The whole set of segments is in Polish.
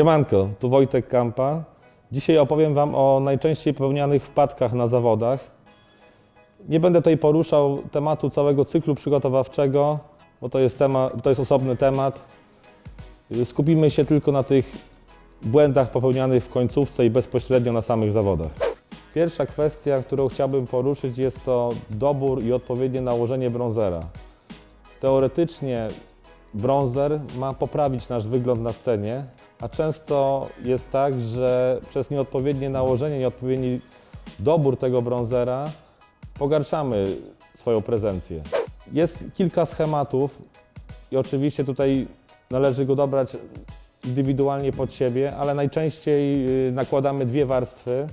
Siemanko, tu Wojtek Kampa. Dzisiaj opowiem Wam o najczęściej popełnianych wpadkach na zawodach. Nie będę tutaj poruszał tematu całego cyklu przygotowawczego, bo to jest osobny temat. Skupimy się tylko na tych błędach popełnianych w końcówce i bezpośrednio na samych zawodach. Pierwsza kwestia, którą chciałbym poruszyć, jest to dobór i odpowiednie nałożenie bronzera. Teoretycznie bronzer ma poprawić nasz wygląd na scenie, a często jest tak, że przez nieodpowiednie nałożenie, nieodpowiedni dobór tego bronzera pogarszamy swoją prezencję. Jest kilka schematów i oczywiście tutaj należy go dobrać indywidualnie pod siebie, ale najczęściej nakładamy dwie warstwy.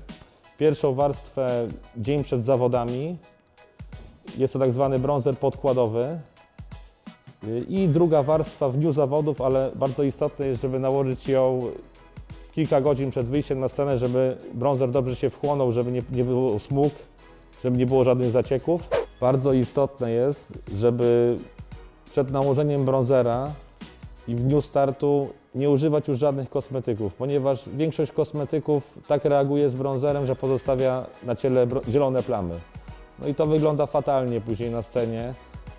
Pierwszą warstwę dzień przed zawodami, jest to tak zwany bronzer podkładowy. I druga warstwa w dniu zawodów, ale bardzo istotne jest, żeby nałożyć ją kilka godzin przed wyjściem na scenę, żeby bronzer dobrze się wchłonął, żeby nie było smug, żeby nie było żadnych zacieków. Bardzo istotne jest, żeby przed nałożeniem bronzera i w dniu startu nie używać już żadnych kosmetyków, ponieważ większość kosmetyków tak reaguje z bronzerem, że pozostawia na ciele zielone plamy. No i to wygląda fatalnie później na scenie.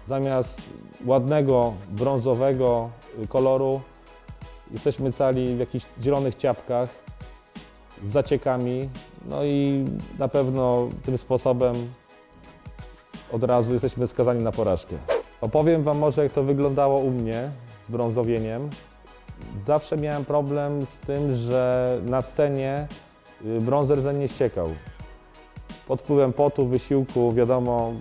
Zamiast ładnego, brązowego koloru jesteśmy cali w jakichś zielonych ciapkach z zaciekami. No i na pewno tym sposobem od razu jesteśmy skazani na porażkę. Opowiem Wam może, jak to wyglądało u mnie z brązowieniem. Zawsze miałem problem z tym, że na scenie brązer ze mnie ściekał. Pod wpływem potu, wysiłku, wiadomo,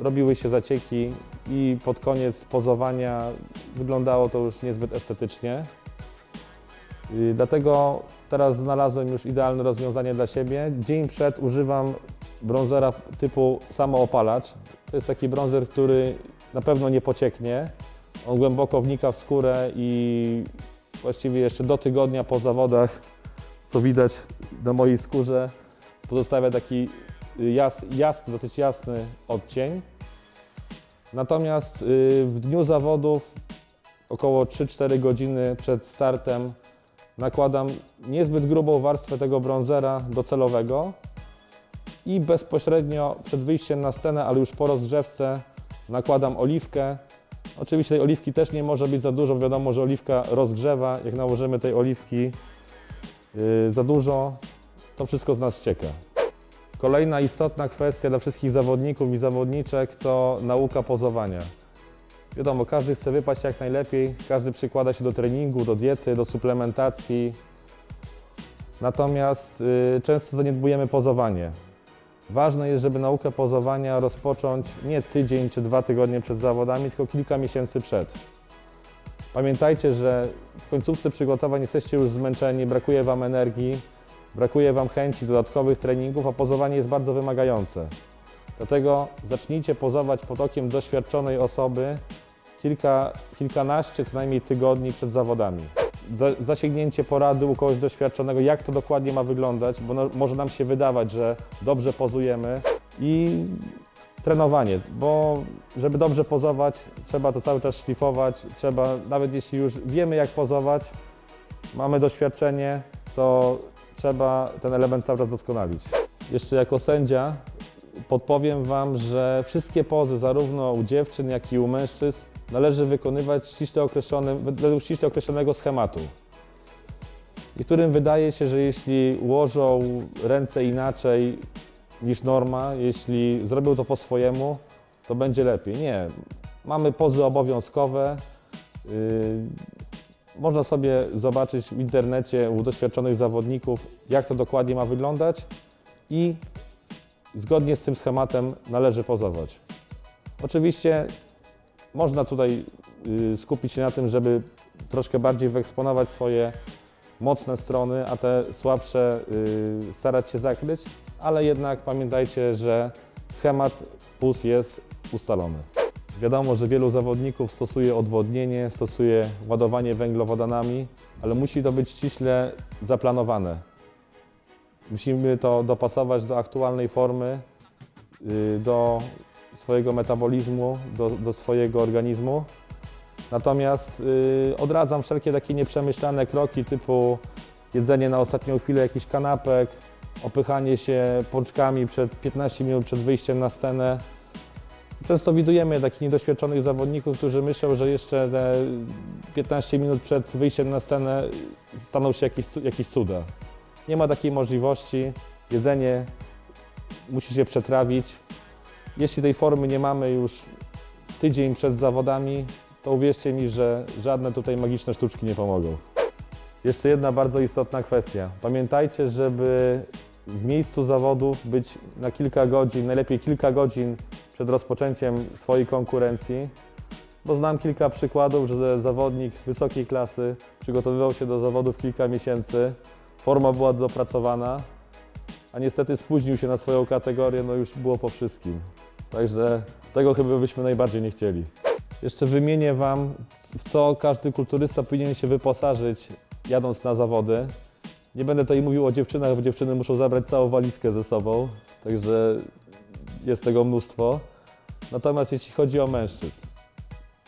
robiły się zacieki i pod koniec pozowania wyglądało to już niezbyt estetycznie. Dlatego teraz znalazłem już idealne rozwiązanie dla siebie. Dzień przed używam brązera typu samoopalacz. To jest taki brązer, który na pewno nie pocieknie. On głęboko wnika w skórę i właściwie jeszcze do tygodnia po zawodach, co widać na mojej skórze, pozostawia taki dosyć jasny odcień. Natomiast w dniu zawodów, około 3-4 godziny przed startem, nakładam niezbyt grubą warstwę tego brązera docelowego i bezpośrednio przed wyjściem na scenę, ale już po rozgrzewce, nakładam oliwkę. Oczywiście tej oliwki też nie może być za dużo, wiadomo, że oliwka rozgrzewa. Jak nałożymy tej oliwki za dużo, to wszystko z nas ścieka. Kolejna istotna kwestia dla wszystkich zawodników i zawodniczek to nauka pozowania. Wiadomo, każdy chce wypaść jak najlepiej, każdy przykłada się do treningu, do diety, do suplementacji. Natomiast często zaniedbujemy pozowanie. Ważne jest, żeby naukę pozowania rozpocząć nie tydzień czy 2 tygodnie przed zawodami, tylko kilka miesięcy przed. Pamiętajcie, że w końcówce przygotowań jesteście już zmęczeni, brakuje Wam energii, brakuje Wam chęci dodatkowych treningów, a pozowanie jest bardzo wymagające. Dlatego zacznijcie pozować pod okiem doświadczonej osoby kilkanaście co najmniej tygodni przed zawodami. Zasięgnięcie porady u kogoś doświadczonego, jak to dokładnie ma wyglądać, bo może nam się wydawać, że dobrze pozujemy, i trenowanie, bo żeby dobrze pozować, trzeba to cały czas szlifować, trzeba, nawet jeśli już wiemy, jak pozować, mamy doświadczenie, to trzeba ten element cały czas doskonalić. Jeszcze jako sędzia podpowiem Wam, że wszystkie pozy, zarówno u dziewczyn, jak i u mężczyzn, należy wykonywać według ściśle określonego schematu. Niektórym wydaje się, że jeśli ułożą ręce inaczej niż norma, jeśli zrobią to po swojemu, to będzie lepiej. Nie. Mamy pozy obowiązkowe. Można sobie zobaczyć w internecie u doświadczonych zawodników, jak to dokładnie ma wyglądać, i zgodnie z tym schematem należy pozować. Oczywiście można tutaj skupić się na tym, żeby troszkę bardziej wyeksponować swoje mocne strony, a te słabsze starać się zakryć, ale jednak pamiętajcie, że schemat puz jest ustalony. Wiadomo, że wielu zawodników stosuje odwodnienie, stosuje ładowanie węglowodanami, ale musi to być ściśle zaplanowane. Musimy to dopasować do aktualnej formy, do swojego metabolizmu, do swojego organizmu. Natomiast odradzam wszelkie takie nieprzemyślane kroki typu jedzenie na ostatnią chwilę jakichś kanapek, opychanie się pączkami przed 15 minut przed wyjściem na scenę. Często widujemy takich niedoświadczonych zawodników, którzy myślą, że jeszcze te 15 minut przed wyjściem na scenę staną się jakieś cuda. Nie ma takiej możliwości. Jedzenie musi się przetrawić. Jeśli tej formy nie mamy już tydzień przed zawodami, to uwierzcie mi, że żadne tutaj magiczne sztuczki nie pomogą. Jeszcze jedna bardzo istotna kwestia. Pamiętajcie, żeby w miejscu zawodów być na kilka godzin, najlepiej kilka godzin przed rozpoczęciem swojej konkurencji, bo znam kilka przykładów, że zawodnik wysokiej klasy przygotowywał się do zawodów kilka miesięcy, forma była dopracowana, a niestety spóźnił się na swoją kategorię, no już było po wszystkim. Także tego chyba byśmy najbardziej nie chcieli. Jeszcze wymienię Wam, w co każdy kulturysta powinien się wyposażyć, jadąc na zawody. Nie będę tutaj mówił o dziewczynach, bo dziewczyny muszą zabrać całą walizkę ze sobą, także jest tego mnóstwo. Natomiast jeśli chodzi o mężczyzn,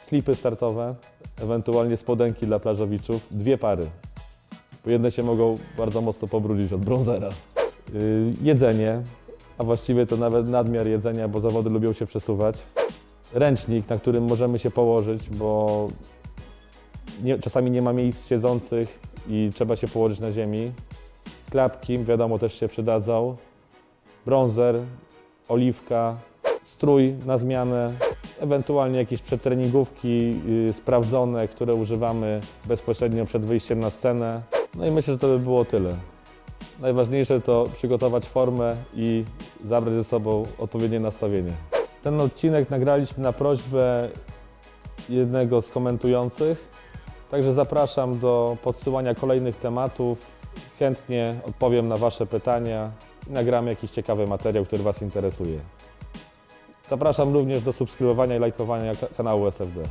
slipy startowe, ewentualnie spodenki dla plażowiczów, dwie pary, bo jedne się mogą bardzo mocno pobrudzić od brązera. Jedzenie, a właściwie to nawet nadmiar jedzenia, bo zawody lubią się przesuwać. Ręcznik, na którym możemy się położyć, bo czasami nie ma miejsc siedzących i trzeba się położyć na ziemi. Klapki, wiadomo, też się przydadzą. Bronzer, oliwka, strój na zmianę, ewentualnie jakieś przedtreningówki sprawdzone, które używamy bezpośrednio przed wyjściem na scenę. No i myślę, że to by było tyle. Najważniejsze to przygotować formę i zabrać ze sobą odpowiednie nastawienie. Ten odcinek nagraliśmy na prośbę jednego z komentujących, także zapraszam do podsyłania kolejnych tematów. Chętnie odpowiem na Wasze pytania i nagramy jakiś ciekawy materiał, który Was interesuje. Zapraszam również do subskrybowania i lajkowania kanału SFD.